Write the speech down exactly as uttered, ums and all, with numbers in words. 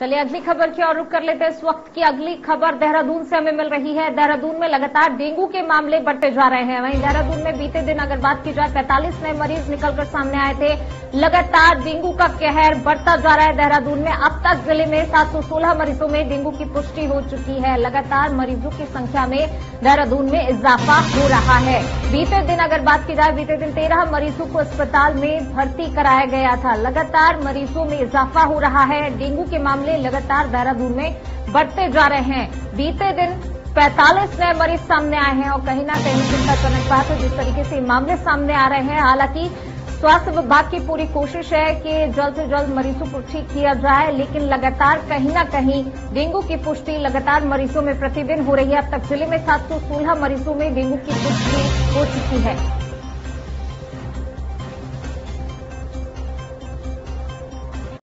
चलिए अगली खबर की ओर रुक कर लेते हैं। इस वक्त की अगली खबर देहरादून से हमें मिल रही है। देहरादून में लगातार डेंगू के मामले बढ़ते जा रहे हैं। वहीं देहरादून में बीते दिन अगर बात की जाए पैंतालीस नए मरीज निकलकर सामने आए थे। लगातार डेंगू का कहर बढ़ता जा रहा है देहरादून में। अब तक जिले में सात सौ सोलह मरीजों में डेंगू की पुष्टि हो चुकी है। लगातार मरीजों की संख्या में देहरादून में इजाफा हो रहा है। बीते दिन अगर बात की जाए बीते दिन तेरह मरीजों को अस्पताल में भर्ती कराया गया था। लगातार मरीजों में इजाफा हो रहा है। डेंगू के मामले लगातार देहरादून में बढ़ते जा रहे हैं। बीते दिन पैंतालीस नए मरीज सामने आए हैं और कहीं ना कहीं चिंताजनक बात है जिस तरीके से मामले सामने आ रहे हैं। हालांकि स्वास्थ्य विभाग की पूरी कोशिश है कि जल्द से जल्द मरीजों को ठीक किया जाए, लेकिन लगातार कहीं ना कहीं डेंगू की पुष्टि लगातार मरीजों में प्रतिदिन हो रही है। अब तक जिले में सात सौ सोलह मरीजों में डेंगू की पुष्टि हो चुकी है।